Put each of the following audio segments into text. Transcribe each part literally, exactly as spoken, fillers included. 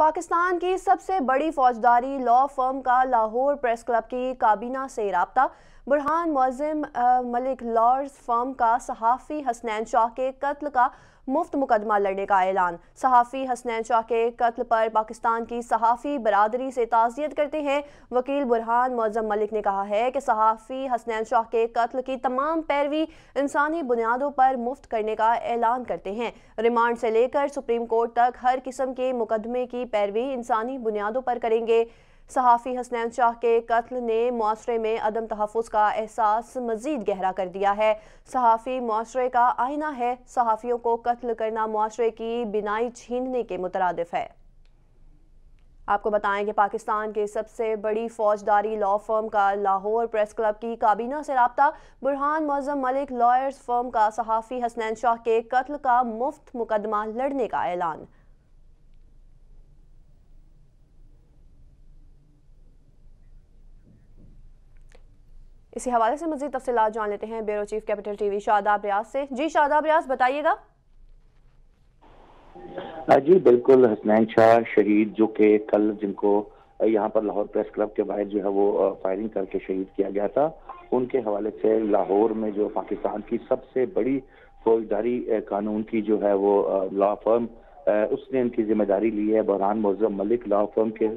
पाकिस्तान की सबसे बड़ी फौजदारी लॉ फर्म का लाहौर प्रेस क्लब की काबीना से राब्ता। बुरहान मोअज़्ज़म मलिक लॉ फर्म का सहाफ़ी हसनैन शाह के कत्ल का मुफ्त मुकदमा लड़ने का ऐलान। सहाफ़ी हसनैन शाह के कत्ल पर पाकिस्तान की सहाफ़ी बरादरी से ताज़ियत करते हैं। वकील बुरहान मोअज़्ज़म मलिक ने कहा है कि सहाफ़ी हसनैन शाह के कत्ल की तमाम पैरवी इंसानी बुनियादों पर मुफ्त करने का ऐलान करते हैं। रिमांड से लेकर सुप्रीम कोर्ट तक हर किस्म के मुकदमे की पैरवी इंसानी बुनियादों पर करेंगे। सहाफ़ी हसनैन शाह के कत्ल ने मुआशरे में अदम तहफ़्फ़ुज़ का एहसास मज़ीद गहरा कर दिया है। सहाफ़ी मुआशरे का आईना है। सहाफ़ियों को कत्ल करना मुआशरे की बिनाई छीनने के मुतरादिफ़ है। आपको बताएं कि पाकिस्तान के सबसे बड़ी फौजदारी लॉ फर्म का लाहौर प्रेस क्लब की काबीना से रब्ता। बुरहान मोअज़्ज़म मलिक लॉयर्स फर्म का सहाफ़ी हसनैन शाह के कत्ल का मुफ्त मुकदमा लड़ने का ऐलान। इसी हवाले से मज़ीद तफ़सीलात जान लेते हैं bureau chief Capital TV Shadab Riaz से। जी शादाब रियाज बताइएगा। जी बिल्कुल, हसनैन शाह शहीद जो के कल जिनको यहाँ पर लाहौर प्रेस क्लब के बाहर जो है वो फायरिंग करके शहीद किया गया था, उनके हवाले से लाहौर में जो पाकिस्तान की सबसे बड़ी फौजदारी कानून की जो है वो लॉ फर्म उसने इनकी जिम्मेदारी ली है। बुरहान मोअज़्ज़म मलिक लॉ फर्म के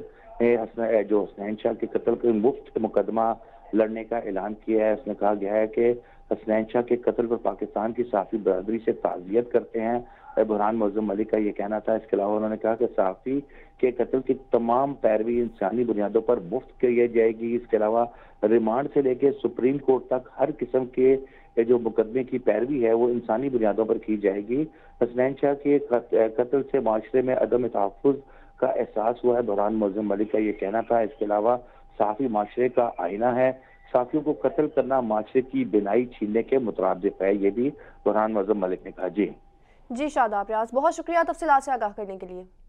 जो हसनैन शाह के कत्ल के मुफ्त मुकदमा लड़ने का ऐलान किया है। उसमें कहा गया है कि हसनैन शाह के कत्ल पर पाकिस्तान की सहाफ़ी बरादरी से ताज़ियत करते हैं, बुरहान मोअज़्ज़म मलिक का ये कहना था। इसके अलावा उन्होंने कहा कि सहाफ़ी के कत्ल की तमाम पैरवी इंसानी बुनियादों पर मुफ्त की जाएगी। इसके अलावा रिमांड से लेकर सुप्रीम कोर्ट तक हर किस्म के जो मुकदमे की पैरवी है वो इंसानी बुनियादों पर की जाएगी। हसनैन शाह के कत्ल से माशरे में अदम तहफ़्फ़ुज़ का एहसास हुआ है, बुरहान मोअज़्ज़म मलिक का ये कहना था। इसके अलावा सहाफ़ी माशरे का आईना है, सहाफ़ियों को कत्ल करना माशरे की बिनाई छीनने के मुतरादिफ है, ये भी बुरहान मोअज़्ज़म मलिक ने कहा। जी जी शादाब रियाज, बहुत शुक्रिया तफसीलात से आगाह करने के लिए।